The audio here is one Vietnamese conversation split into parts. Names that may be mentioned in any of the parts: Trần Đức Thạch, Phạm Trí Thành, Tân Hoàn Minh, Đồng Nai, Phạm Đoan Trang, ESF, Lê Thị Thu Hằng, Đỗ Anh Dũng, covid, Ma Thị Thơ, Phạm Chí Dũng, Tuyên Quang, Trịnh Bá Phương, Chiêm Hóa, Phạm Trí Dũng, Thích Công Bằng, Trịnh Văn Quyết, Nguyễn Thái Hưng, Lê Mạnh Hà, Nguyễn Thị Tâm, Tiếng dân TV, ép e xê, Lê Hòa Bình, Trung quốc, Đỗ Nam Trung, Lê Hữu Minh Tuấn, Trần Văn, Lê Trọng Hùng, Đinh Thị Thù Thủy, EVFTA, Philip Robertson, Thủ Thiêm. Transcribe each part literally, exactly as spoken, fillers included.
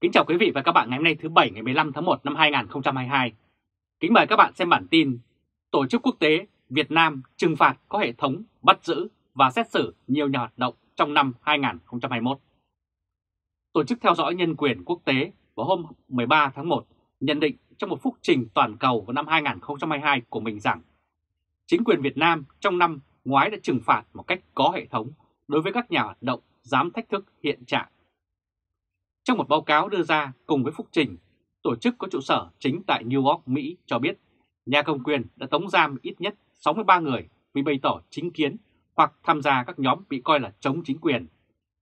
Kính chào quý vị và các bạn ngày hôm nay thứ Bảy ngày mười lăm tháng một năm hai nghìn không trăm hai mươi hai. Kính mời các bạn xem bản tin Tổ chức quốc tế Việt Nam trừng phạt có hệ thống, bắt giữ và xét xử nhiều nhà hoạt động trong năm hai nghìn không trăm hai mươi mốt. Tổ chức theo dõi nhân quyền quốc tế vào hôm mười ba tháng một nhận định trong một phúc trình toàn cầu vào năm hai nghìn không trăm hai mươi hai của mình rằng chính quyền Việt Nam trong năm ngoái đã trừng phạt một cách có hệ thống đối với các nhà hoạt động dám thách thức hiện trạng. Trong một báo cáo đưa ra cùng với phúc trình, tổ chức có trụ sở chính tại New York, Mỹ cho biết nhà cầm quyền đã tống giam ít nhất sáu mươi ba người vì bày tỏ chính kiến hoặc tham gia các nhóm bị coi là chống chính quyền.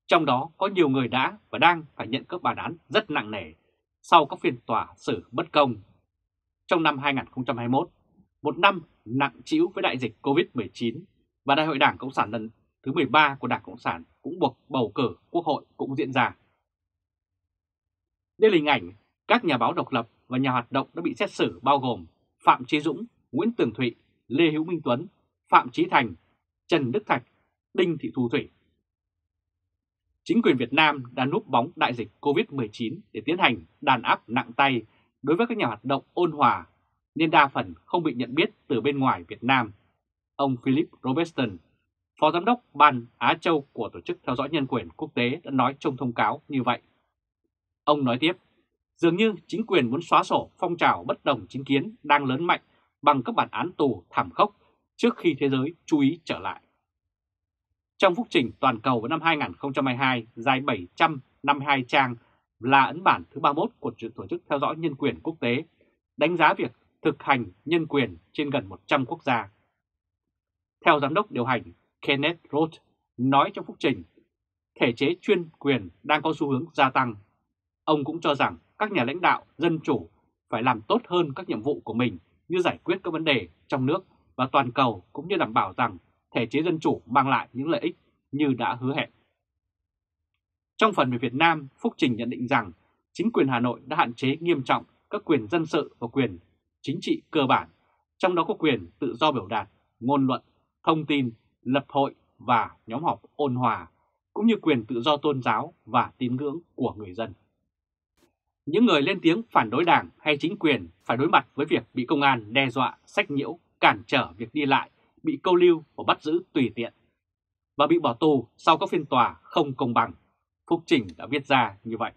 Trong đó có nhiều người đã và đang phải nhận các bản án rất nặng nề sau các phiên tòa xử bất công. Trong năm hai nghìn không trăm hai mươi mốt, một năm nặng trĩu với đại dịch Covid mười chín và Đại hội Đảng Cộng sản lần thứ mười ba của Đảng Cộng sản cũng buộc bầu cử quốc hội cũng diễn ra. Đây là hình ảnh các nhà báo độc lập và nhà hoạt động đã bị xét xử bao gồm Phạm Trí Dũng, Nguyễn Tường Thụy, Lê Hữu Minh Tuấn, Phạm Trí Thành, Trần Đức Thạch, Đinh Thị Thù Thủy. Chính quyền Việt Nam đã núp bóng đại dịch Covid mười chín để tiến hành đàn áp nặng tay đối với các nhà hoạt động ôn hòa nên đa phần không bị nhận biết từ bên ngoài Việt Nam. Ông Philip Robertson, Phó Giám đốc Ban Á Châu của Tổ chức Theo dõi Nhân quyền Quốc tế đã nói trong thông cáo như vậy. Ông nói tiếp, dường như chính quyền muốn xóa sổ phong trào bất đồng chính kiến đang lớn mạnh bằng các bản án tù thảm khốc trước khi thế giới chú ý trở lại. Trong phúc trình toàn cầu vào năm hai nghìn không trăm hai mươi hai dài bảy trăm năm mươi hai trang là ấn bản thứ ba mươi mốt của Tổ chức Theo dõi Nhân quyền Quốc tế, đánh giá việc thực hành nhân quyền trên gần một trăm quốc gia. Theo Giám đốc điều hành Kenneth Roth nói trong phúc trình, thể chế chuyên quyền đang có xu hướng gia tăng. Ông cũng cho rằng các nhà lãnh đạo dân chủ phải làm tốt hơn các nhiệm vụ của mình như giải quyết các vấn đề trong nước và toàn cầu cũng như đảm bảo rằng thể chế dân chủ mang lại những lợi ích như đã hứa hẹn. Trong phần về Việt Nam, phúc trình nhận định rằng chính quyền Hà Nội đã hạn chế nghiêm trọng các quyền dân sự và quyền chính trị cơ bản, trong đó có quyền tự do biểu đạt, ngôn luận, thông tin, lập hội và nhóm họp ôn hòa, cũng như quyền tự do tôn giáo và tín ngưỡng của người dân. Những người lên tiếng phản đối đảng hay chính quyền phải đối mặt với việc bị công an đe dọa, sách nhiễu, cản trở việc đi lại, bị câu lưu và bắt giữ tùy tiện, và bị bỏ tù sau các phiên tòa không công bằng. Phúc trình đã viết ra như vậy.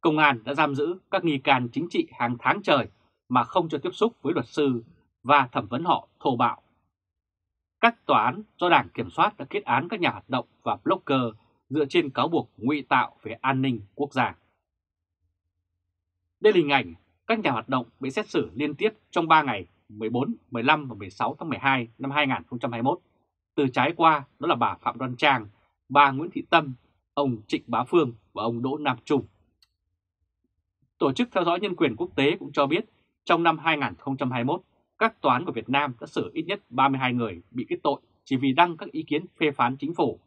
Công an đã giam giữ các nghi can chính trị hàng tháng trời mà không cho tiếp xúc với luật sư và thẩm vấn họ thô bạo. Các tòa án do đảng kiểm soát đã kết án các nhà hoạt động và blogger dựa trên cáo buộc ngụy tạo về an ninh quốc gia. Đây là hình ảnh các nhà hoạt động bị xét xử liên tiếp trong ba ngày mười bốn, mười lăm và mười sáu tháng mười hai năm hai nghìn không trăm hai mươi mốt. Từ trái qua đó là bà Phạm Đoan Trang, bà Nguyễn Thị Tâm, ông Trịnh Bá Phương và ông Đỗ Nam Trung. Tổ chức Theo dõi Nhân quyền Quốc tế cũng cho biết trong năm hai nghìn không trăm hai mươi mốt, các tòa án của Việt Nam đã xử ít nhất ba mươi hai người bị kết tội chỉ vì đăng các ý kiến phê phán chính phủ,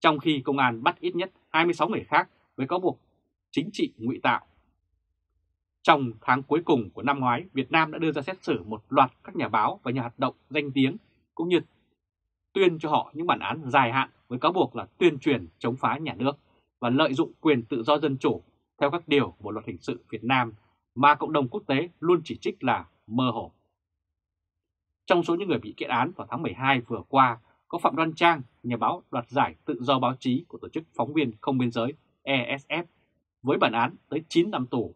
trong khi công an bắt ít nhất hai mươi sáu người khác với cáo buộc chính trị ngụy tạo. Trong tháng cuối cùng của năm ngoái, Việt Nam đã đưa ra xét xử một loạt các nhà báo và nhà hoạt động danh tiếng cũng như tuyên cho họ những bản án dài hạn với cáo buộc là tuyên truyền chống phá nhà nước và lợi dụng quyền tự do dân chủ theo các điều của luật hình sự Việt Nam mà cộng đồng quốc tế luôn chỉ trích là mơ hồ. Trong số những người bị kết án vào tháng mười hai vừa qua có Phạm Đoan Trang, nhà báo đoạt giải tự do báo chí của Tổ chức Phóng viên Không biên giới E S F với bản án tới chín năm tù.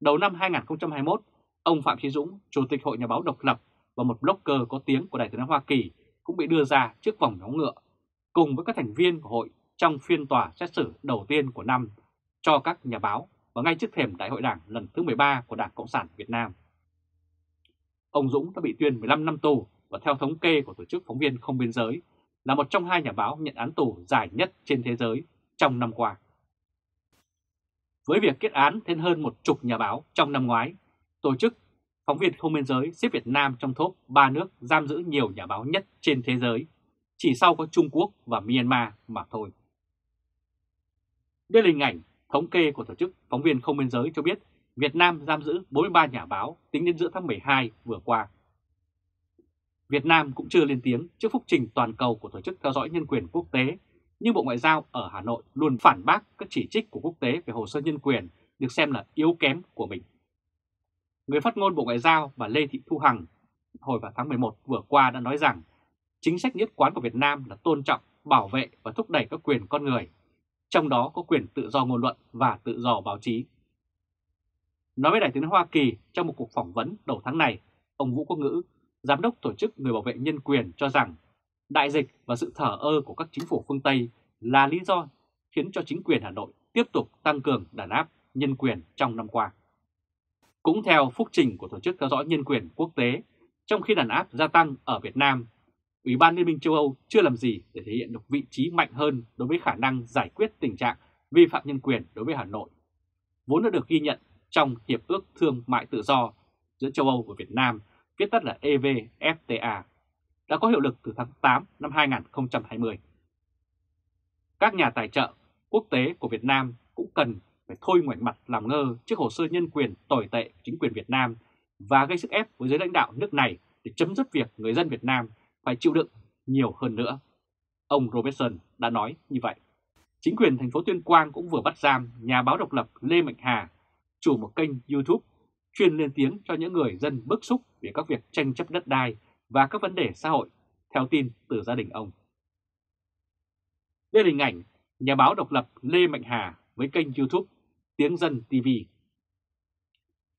Đầu năm hai nghìn không trăm hai mươi mốt, ông Phạm Chí Dũng, Chủ tịch Hội Nhà báo Độc lập và một blogger có tiếng của Đài Tiếng nói Hoa Kỳ cũng bị đưa ra trước vòng nhóm ngựa cùng với các thành viên của hội trong phiên tòa xét xử đầu tiên của năm cho các nhà báo và ngay trước thềm Đại hội Đảng lần thứ mười ba của Đảng Cộng sản Việt Nam. Ông Dũng đã bị tuyên mười lăm năm tù và theo thống kê của Tổ chức Phóng viên Không biên giới là một trong hai nhà báo nhận án tù dài nhất trên thế giới trong năm qua. Với việc kết án thêm hơn một chục nhà báo trong năm ngoái, Tổ chức Phóng viên Không biên giới xếp Việt Nam trong top ba nước giam giữ nhiều nhà báo nhất trên thế giới, chỉ sau có Trung Quốc và Myanmar mà thôi. Đây là hình ảnh thống kê của Tổ chức Phóng viên Không biên giới cho biết Việt Nam giam giữ bốn mươi ba nhà báo tính đến giữa tháng mười hai vừa qua. Việt Nam cũng chưa lên tiếng trước phúc trình toàn cầu của Tổ chức Theo dõi Nhân quyền Quốc tế nhưng Bộ Ngoại giao ở Hà Nội luôn phản bác các chỉ trích của quốc tế về hồ sơ nhân quyền được xem là yếu kém của mình. Người phát ngôn Bộ Ngoại giao và Lê Thị Thu Hằng hồi vào tháng mười một vừa qua đã nói rằng chính sách nhất quán của Việt Nam là tôn trọng, bảo vệ và thúc đẩy các quyền con người, trong đó có quyền tự do ngôn luận và tự do báo chí. Nói với Đài Tiếng nói Hoa Kỳ trong một cuộc phỏng vấn đầu tháng này, ông Vũ Quốc Ngữ, Giám đốc Tổ chức Người bảo vệ nhân quyền cho rằng đại dịch và sự thờ ơ của các chính phủ phương Tây là lý do khiến cho chính quyền Hà Nội tiếp tục tăng cường đàn áp nhân quyền trong năm qua. Cũng theo phúc trình của Tổ chức Theo dõi Nhân quyền Quốc tế, trong khi đàn áp gia tăng ở Việt Nam, Ủy ban Liên minh châu Âu chưa làm gì để thể hiện được vị trí mạnh hơn đối với khả năng giải quyết tình trạng vi phạm nhân quyền đối với Hà Nội, vốn đã được ghi nhận trong Hiệp ước Thương mại Tự do giữa châu Âu và Việt Nam, viết tắt là E V F T A, đã có hiệu lực từ tháng tám năm hai nghìn không trăm hai mươi. Các nhà tài trợ quốc tế của Việt Nam cũng cần phải thôi ngoảnh mặt làm ngơ trước hồ sơ nhân quyền tồi tệ của chính quyền Việt Nam và gây sức ép với giới lãnh đạo nước này để chấm dứt việc người dân Việt Nam phải chịu đựng nhiều hơn nữa. Ông Robertson đã nói như vậy. Chính quyền thành phố Tuyên Quang cũng vừa bắt giam nhà báo độc lập Lê Mạnh Hà, chủ một kênh YouTube chuyên lên tiếng cho những người dân bức xúc về các việc tranh chấp đất đai và các vấn đề xã hội, theo tin từ gia đình ông. Đây là hình ảnh nhà báo độc lập Lê Mạnh Hà với kênh YouTube Tiếng dân ti vi.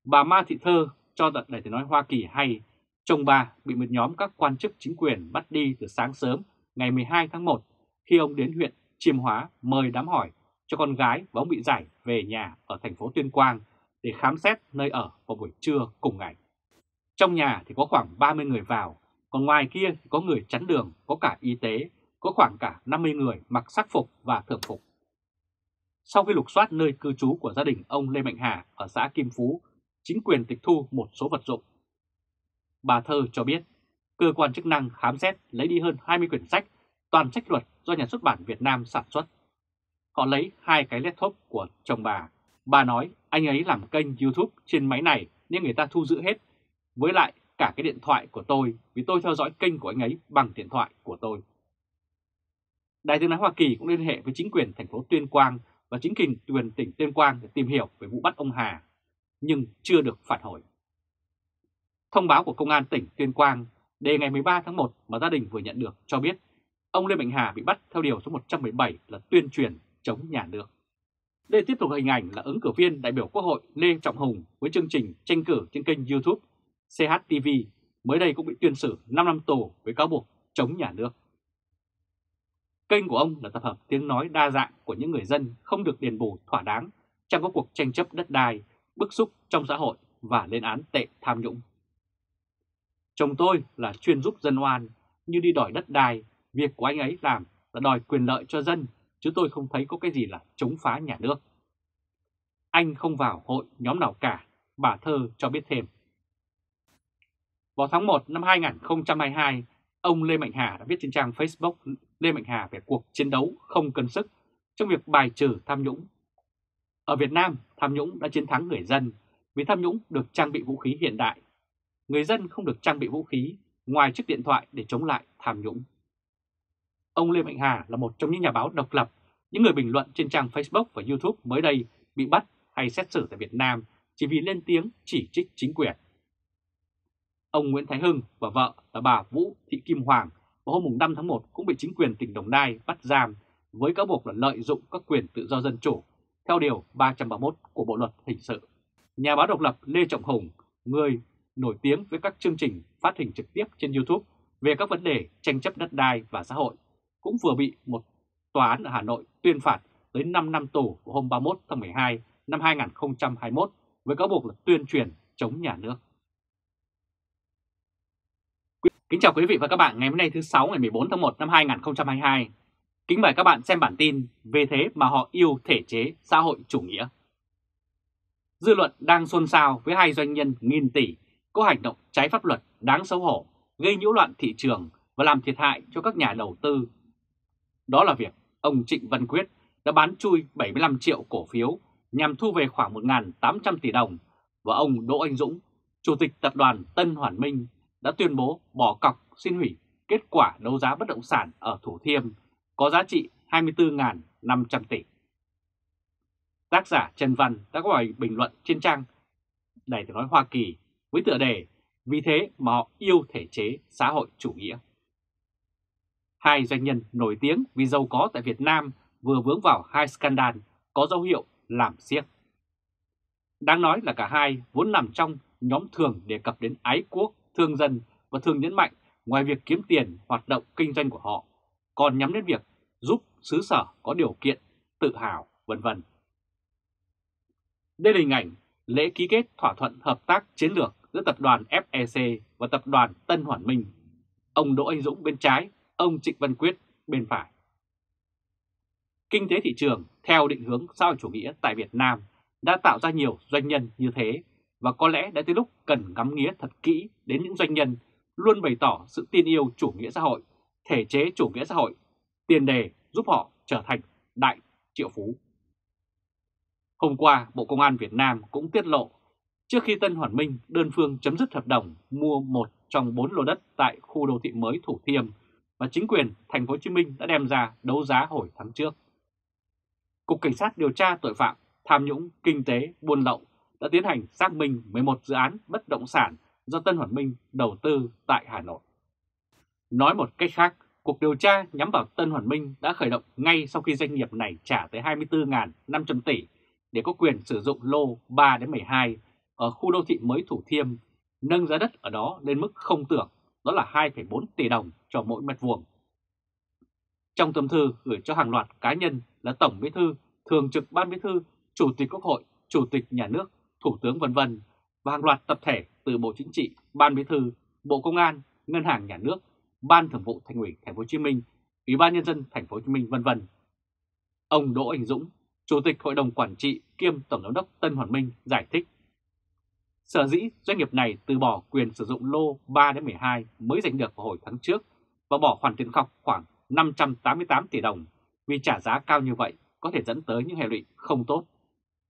Bà Ma Thị Thơ cho Đài Tiếng nói Hoa Kỳ hay chồng bà bị một nhóm các quan chức chính quyền bắt đi từ sáng sớm ngày mười hai tháng một khi ông đến huyện Chiêm Hóa mời đám hỏi cho con gái và ông bị giải về nhà ở thành phố Tuyên Quang để khám xét nơi ở vào buổi trưa cùng ngày. Trong nhà thì có khoảng ba mươi người vào, còn ngoài kia thì có người chắn đường, có cả y tế, có khoảng cả năm mươi người mặc sắc phục và thường phục. Sau khi lục soát nơi cư trú của gia đình ông Lê Mạnh Hà ở xã Kim Phú, chính quyền tịch thu một số vật dụng. Bà Thơ cho biết, cơ quan chức năng khám xét lấy đi hơn hai mươi quyển sách, toàn sách luật do nhà xuất bản Việt Nam sản xuất. Họ lấy hai cái laptop của chồng bà. Bà nói anh ấy làm kênh YouTube trên máy này nên người ta thu giữ hết, với lại cả cái điện thoại của tôi vì tôi theo dõi kênh của anh ấy bằng điện thoại của tôi. Đài Tiếng nói Hoa Kỳ cũng liên hệ với chính quyền thành phố Tuyên Quang và chính quyền tỉnh Tuyên Quang để tìm hiểu về vụ bắt ông Hà, nhưng chưa được phản hồi. Thông báo của Công an tỉnh Tuyên Quang đề ngày mười ba tháng một mà gia đình vừa nhận được cho biết ông Lê Mạnh Hà bị bắt theo điều số một trăm mười bảy là tuyên truyền chống nhà nước. Đây tiếp tục hình ảnh là ứng cử viên đại biểu Quốc hội Lê Trọng Hùng với chương trình tranh cử trên kênh YouTube C H T V mới đây cũng bị tuyên xử năm năm tù với cáo buộc chống nhà nước. Kênh của ông là tập hợp tiếng nói đa dạng của những người dân không được đền bù thỏa đáng trong các cuộc tranh chấp đất đai, bức xúc trong xã hội và lên án tệ tham nhũng. Chồng tôi là chuyên giúp dân oan, như đi đòi đất đai, việc của anh ấy làm là đòi quyền lợi cho dân, chứ tôi không thấy có cái gì là chống phá nhà nước. Anh không vào hội nhóm nào cả, bà Thơ cho biết thêm. Vào tháng một năm hai nghìn không trăm hai mươi hai, ông Lê Mạnh Hà đã viết trên trang Facebook Lê Mạnh Hà về cuộc chiến đấu không cân sức trong việc bài trừ tham nhũng. Ở Việt Nam, tham nhũng đã chiến thắng người dân vì tham nhũng được trang bị vũ khí hiện đại. Người dân không được trang bị vũ khí ngoài chiếc điện thoại để chống lại tham nhũng. Ông Lê Mạnh Hà là một trong những nhà báo độc lập, những người bình luận trên trang Facebook và YouTube mới đây bị bắt hay xét xử tại Việt Nam chỉ vì lên tiếng chỉ trích chính quyền. Ông Nguyễn Thái Hưng và vợ là bà Vũ Thị Kim Hoàng vào hôm năm tháng một cũng bị chính quyền tỉnh Đồng Nai bắt giam với cáo buộc là lợi dụng các quyền tự do dân chủ theo điều ba trăm ba mươi mốt của Bộ luật hình sự. Nhà báo độc lập Lê Trọng Hùng, người nổi tiếng với các chương trình phát hình trực tiếp trên YouTube về các vấn đề tranh chấp đất đai và xã hội, cũng vừa bị một tòa án ở Hà Nội tuyên phạt tới năm năm tù vào hôm ba mươi mốt tháng mười hai năm hai nghìn không trăm hai mươi mốt với cáo buộc là tuyên truyền chống nhà nước. Kính chào quý vị và các bạn ngày hôm nay thứ Sáu ngày mười bốn tháng một năm hai nghìn không trăm hai mươi hai. Kính mời các bạn xem bản tin Vì thế mà họ yêu thể chế xã hội chủ nghĩa. Dư luận đang xôn xao với hai doanh nhân nghìn tỷ có hành động trái pháp luật đáng xấu hổ, gây nhiễu loạn thị trường và làm thiệt hại cho các nhà đầu tư. Đó là việc ông Trịnh Văn Quyết đã bán chui bảy mươi lăm triệu cổ phiếu nhằm thu về khoảng một nghìn tám trăm tỷ đồng và ông Đỗ Anh Dũng, Chủ tịch Tập đoàn Tân Hoàn Minh, đã tuyên bố bỏ cọc xin hủy kết quả đấu giá bất động sản ở Thủ Thiêm có giá trị hai mươi tư nghìn năm trăm tỷ. Tác giả Trần Văn đã có bài bình luận trên trang Đài Tiếng nói Hoa Kỳ với tựa đề "Vì thế mà họ yêu thể chế xã hội chủ nghĩa". Hai doanh nhân nổi tiếng vì giàu có tại Việt Nam vừa vướng vào hai scandal có dấu hiệu làm siếc. Đáng nói là cả hai vốn nằm trong nhóm thường đề cập đến ái quốc, thương dân và thường nhấn mạnh ngoài việc kiếm tiền, hoạt động kinh doanh của họ còn nhắm đến việc giúp xứ sở có điều kiện tự hào, vân vân. Đây là hình ảnh lễ ký kết thỏa thuận hợp tác chiến lược giữa tập đoàn ép e xê và tập đoàn Tân Hoàn Minh. Ông Đỗ Anh Dũng bên trái, ông Trịnh Văn Quyết bên phải. Kinh tế thị trường theo định hướng xã hội chủ nghĩa tại Việt Nam đã tạo ra nhiều doanh nhân như thế, và có lẽ đã tới lúc cần ngắm nghía thật kỹ đến những doanh nhân luôn bày tỏ sự tin yêu chủ nghĩa xã hội, thể chế chủ nghĩa xã hội, tiền đề giúp họ trở thành đại triệu phú. Hôm qua, Bộ Công an Việt Nam cũng tiết lộ trước khi Tân Hoàn Minh đơn phương chấm dứt hợp đồng mua một trong bốn lô đất tại khu đô thị mới Thủ Thiêm và chính quyền Thành phố Hồ Chí Minh đã đem ra đấu giá hồi tháng trước. Cục Cảnh sát điều tra tội phạm tham nhũng kinh tế buôn lậu đã tiến hành xác minh mười một dự án bất động sản do Tân Hoàn Minh đầu tư tại Hà Nội. Nói một cách khác, cuộc điều tra nhắm vào Tân Hoàn Minh đã khởi động ngay sau khi doanh nghiệp này trả tới hai mươi tư nghìn năm trăm tỷ để có quyền sử dụng lô ba đến mười hai ở khu đô thị mới Thủ Thiêm, nâng giá đất ở đó lên mức không tưởng, đó là hai phẩy bốn tỷ đồng cho mỗi mét vuông. Trong tâm thư gửi cho hàng loạt cá nhân là Tổng Bí thư, Thường trực Ban Bí thư, Chủ tịch Quốc hội, Chủ tịch Nhà nước, Thủ tướng vân vân và hàng loạt tập thể từ Bộ Chính trị, Ban Bí thư, Bộ Công an, Ngân hàng Nhà nước, Ban Thường vụ Thành ủy Thành phố Hồ Chí Minh, Ủy ban Nhân dân Thành phố Hồ Chí Minh vân vân. Ông Đỗ Anh Dũng, Chủ tịch Hội đồng Quản trị kiêm Tổng giám đốc Tân Hoàn Minh giải thích sở dĩ doanh nghiệp này từ bỏ quyền sử dụng lô ba đến mười hai mới giành được vào hồi tháng trước và bỏ khoản tiền cọc khoảng năm trăm tám mươi tám tỷ đồng vì trả giá cao như vậy có thể dẫn tới những hệ lụy không tốt,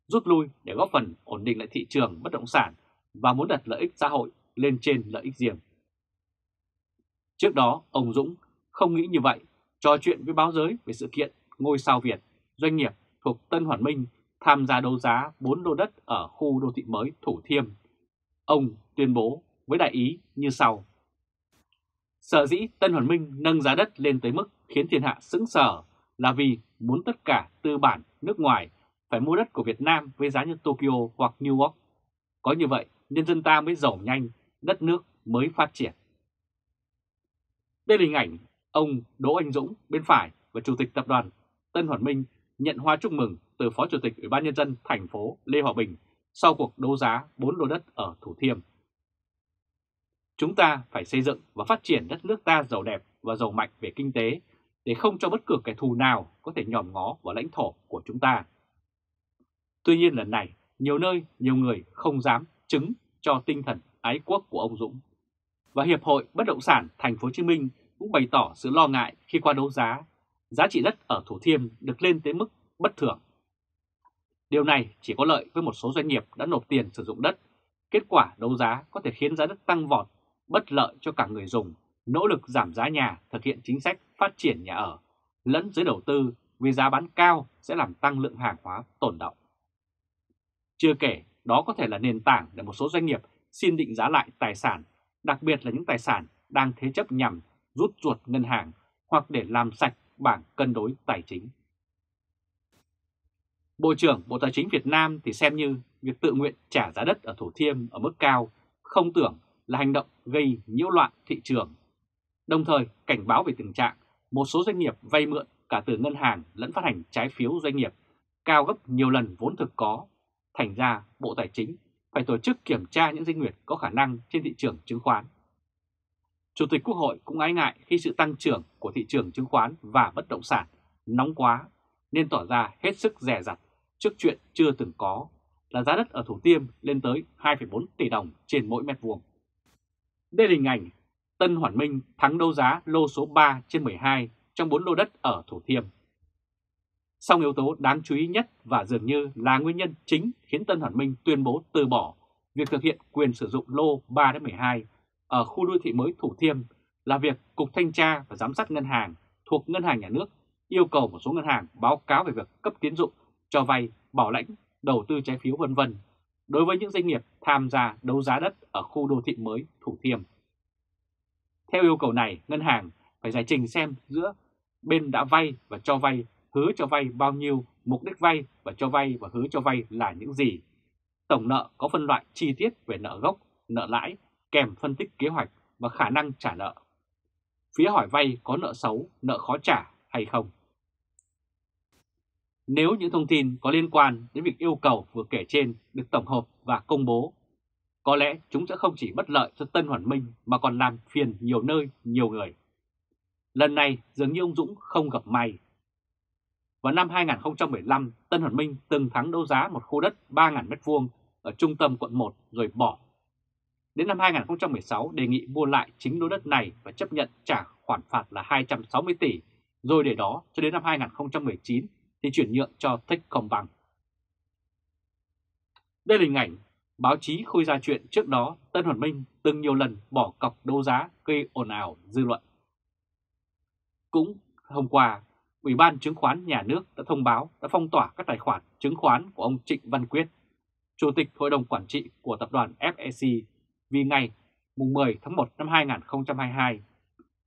rút lui để góp phần ổn định lại thị trường bất động sản và muốn đặt lợi ích xã hội lên trên lợi ích riêng. Trước đó, ông Dũng không nghĩ như vậy, trò chuyện với báo giới về sự kiện ngôi sao Việt, doanh nghiệp thuộc Tân Hoàn Minh tham gia đấu giá bốn lô đất ở khu đô thị mới Thủ Thiêm. Ông tuyên bố với đại ý như sau: sở dĩ Tân Hoàn Minh nâng giá đất lên tới mức khiến thiên hạ sững sờ là vì muốn tất cả tư bản nước ngoài phải mua đất của Việt Nam với giá như Tokyo hoặc New York. Có như vậy, nhân dân ta mới giàu nhanh, đất nước mới phát triển. Đây là hình ảnh ông Đỗ Anh Dũng bên phải và Chủ tịch Tập đoàn Tân Hoàn Minh nhận hoa chúc mừng từ Phó Chủ tịch Ủy ban Nhân dân thành phố Lê Hòa Bình sau cuộc đấu giá bốn lô đất ở Thủ Thiêm. Chúng ta phải xây dựng và phát triển đất nước ta giàu đẹp và giàu mạnh về kinh tế để không cho bất cứ kẻ thù nào có thể nhòm ngó vào lãnh thổ của chúng ta. Tuy nhiên lần này, nhiều nơi, nhiều người không dám chứng cho tinh thần ái quốc của ông Dũng. Và Hiệp hội Bất động sản Thành phố Hồ Chí Minh cũng bày tỏ sự lo ngại khi qua đấu giá, giá trị đất ở Thủ Thiêm được lên tới mức bất thường. Điều này chỉ có lợi với một số doanh nghiệp đã nộp tiền sử dụng đất. Kết quả đấu giá có thể khiến giá đất tăng vọt, bất lợi cho cả người dùng, nỗ lực giảm giá nhà, thực hiện chính sách phát triển nhà ở, lẫn giới đầu tư vì giá bán cao sẽ làm tăng lượng hàng hóa tồn đọng. Chưa kể, đó có thể là nền tảng để một số doanh nghiệp xin định giá lại tài sản, đặc biệt là những tài sản đang thế chấp nhằm rút ruột ngân hàng hoặc để làm sạch bảng cân đối tài chính. Bộ trưởng Bộ Tài chính Việt Nam thì xem như việc tự nguyện trả giá đất ở Thủ Thiêm ở mức cao, không tưởng là hành động gây nhiễu loạn thị trường, đồng thời cảnh báo về tình trạng một số doanh nghiệp vay mượn cả từ ngân hàng lẫn phát hành trái phiếu doanh nghiệp cao gấp nhiều lần vốn thực có. Thành ra, Bộ Tài chính phải tổ chức kiểm tra những doanh nghiệp có khả năng trên thị trường chứng khoán. Chủ tịch Quốc hội cũng ái ngại khi sự tăng trưởng của thị trường chứng khoán và bất động sản nóng quá, nên tỏ ra hết sức dè dặt trước chuyện chưa từng có là giá đất ở Thủ Thiêm lên tới hai phẩy bốn tỷ đồng trên mỗi mét vuông. Đây là hình ảnh Tân Hoàn Minh thắng đấu giá lô số ba trên mười hai trong bốn lô đất ở Thủ Thiêm. Song yếu tố đáng chú ý nhất và dường như là nguyên nhân chính khiến Tân Hoàn Minh tuyên bố từ bỏ việc thực hiện quyền sử dụng lô ba đến mười hai ở khu đô thị mới Thủ Thiêm là việc Cục Thanh tra và Giám sát Ngân hàng thuộc Ngân hàng Nhà nước yêu cầu một số ngân hàng báo cáo về việc cấp tín dụng, cho vay, bảo lãnh, đầu tư trái phiếu vân vân đối với những doanh nghiệp tham gia đấu giá đất ở khu đô thị mới Thủ Thiêm. Theo yêu cầu này, ngân hàng phải giải trình xem giữa bên đã vay và cho vay, hứa cho vay bao nhiêu, mục đích vay và cho vay và hứa cho vay là những gì. Tổng nợ có phân loại chi tiết về nợ gốc, nợ lãi, kèm phân tích kế hoạch và khả năng trả nợ. Phía hỏi vay có nợ xấu, nợ khó trả hay không. Nếu những thông tin có liên quan đến việc yêu cầu vừa kể trên được tổng hợp và công bố, có lẽ chúng sẽ không chỉ bất lợi cho Tân Hoàn Minh mà còn làm phiền nhiều nơi, nhiều người. Lần này dường như ông Dũng không gặp may. Vào năm hai nghìn không trăm mười lăm, Tân Hoàn Minh từng thắng đấu giá một khu đất ba nghìn mét vuông ở trung tâm quận một rồi bỏ. Đến năm hai nghìn không trăm mười sáu đề nghị mua lại chính lô đất này và chấp nhận trả khoản phạt là hai trăm sáu mươi tỷ, rồi để đó cho đến năm hai nghìn không trăm mười chín thì chuyển nhượng cho Thích Công Bằng. Đây là hình ảnh báo chí khôi ra chuyện trước đó Tân Hoàn Minh từng nhiều lần bỏ cọc đấu giá gây ồn ào dư luận. Cũng hôm qua, Ủy ban Chứng khoán Nhà nước đã thông báo đã phong tỏa các tài khoản chứng khoán của ông Trịnh Văn Quyết, Chủ tịch Hội đồng Quản trị của tập đoàn ép e xê, vì ngày mười tháng một năm hai nghìn không trăm hai mươi hai,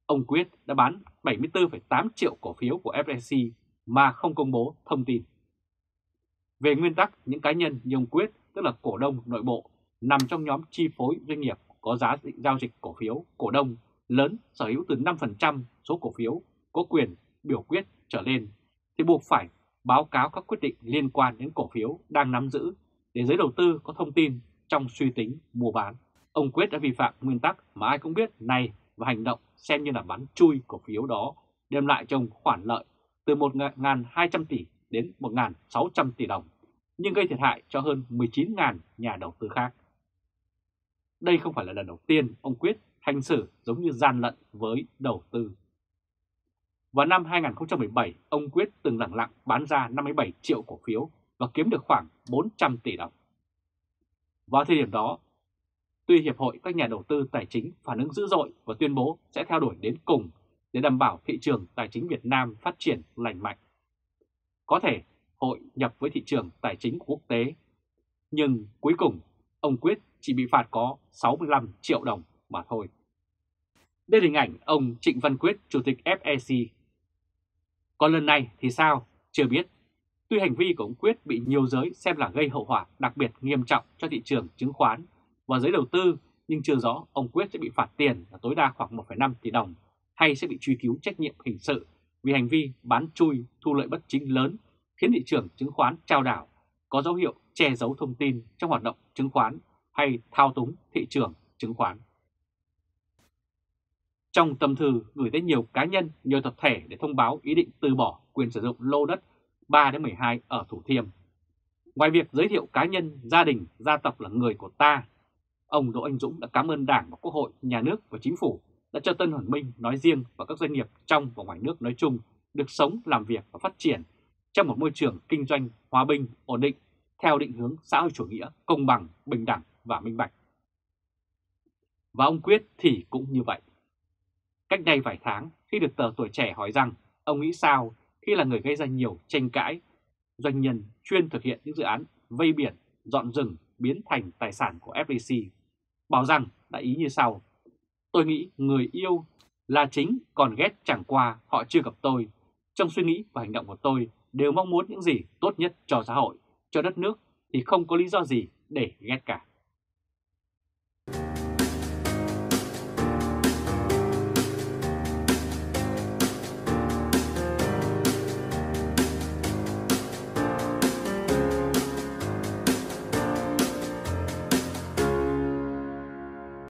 ông Quyết đã bán bảy mươi tư phẩy tám triệu cổ phiếu của ép e xê mà không công bố thông tin. Về nguyên tắc, những cá nhân như ông Quyết, tức là cổ đông nội bộ, nằm trong nhóm chi phối doanh nghiệp có giá giao dịch cổ phiếu, cổ đông lớn sở hữu từ năm phần trăm số cổ phiếu có quyền biểu quyết trở lên, thì buộc phải báo cáo các quyết định liên quan đến cổ phiếu đang nắm giữ để giới đầu tư có thông tin trong suy tính mua bán. Ông Quyết đã vi phạm nguyên tắc mà ai cũng biết này và hành động xem như là bán chui cổ phiếu đó, đem lại cho ông khoản lợi từ một nghìn hai trăm tỷ đến một nghìn sáu trăm tỷ đồng, nhưng gây thiệt hại cho hơn mười chín nghìn nhà đầu tư khác. Đây không phải là lần đầu tiên ông Quyết hành xử giống như gian lận với đầu tư. Vào năm hai nghìn không trăm mười bảy, ông Quyết từng lặng lặng bán ra năm mươi bảy triệu cổ phiếu và kiếm được khoảng bốn trăm tỷ đồng. Vào thời điểm đó, tuy Hiệp hội các nhà đầu tư tài chính phản ứng dữ dội và tuyên bố sẽ theo đuổi đến cùng để đảm bảo thị trường tài chính Việt Nam phát triển lành mạnh, có thể hội nhập với thị trường tài chính quốc tế, nhưng cuối cùng ông Quyết chỉ bị phạt có sáu mươi lăm triệu đồng mà thôi. Đây là hình ảnh ông Trịnh Văn Quyết, Chủ tịch ép e xê. Còn lần này thì sao? Chưa biết. Tuy hành vi của ông Quyết bị nhiều giới xem là gây hậu họa đặc biệt nghiêm trọng cho thị trường chứng khoán và giới đầu tư, nhưng chưa rõ ông Quyết sẽ bị phạt tiền là tối đa khoảng một phẩy năm tỷ đồng hay sẽ bị truy cứu trách nhiệm hình sự vì hành vi bán chui thu lợi bất chính lớn khiến thị trường chứng khoán chao đảo, có dấu hiệu che giấu thông tin trong hoạt động chứng khoán hay thao túng thị trường chứng khoán. Trong tâm thư gửi tới nhiều cá nhân, nhiều tập thể để thông báo ý định từ bỏ quyền sử dụng lô đất ba đến mười hai ở Thủ Thiêm, ngoài việc giới thiệu cá nhân, gia đình, gia tộc là người của ta, ông Đỗ Anh Dũng đã cảm ơn Đảng và Quốc hội, Nhà nước và Chính phủ đã cho Tân Hoàn Minh nói riêng và các doanh nghiệp trong và ngoài nước nói chung được sống, làm việc và phát triển trong một môi trường kinh doanh hòa bình, ổn định, theo định hướng xã hội chủ nghĩa, công bằng, bình đẳng và minh bạch. Và ông Quyết thì cũng như vậy. Cách đây vài tháng, khi được tờ Tuổi Trẻ hỏi rằng ông nghĩ sao khi là người gây ra nhiều tranh cãi, doanh nhân chuyên thực hiện những dự án vây biển, dọn rừng biến thành tài sản của ép e xê, bảo rằng đã ý như sau: tôi nghĩ người yêu là chính, còn ghét chẳng qua họ chưa gặp tôi. Trong suy nghĩ và hành động của tôi đều mong muốn những gì tốt nhất cho xã hội, cho đất nước thì không có lý do gì để ghét cả.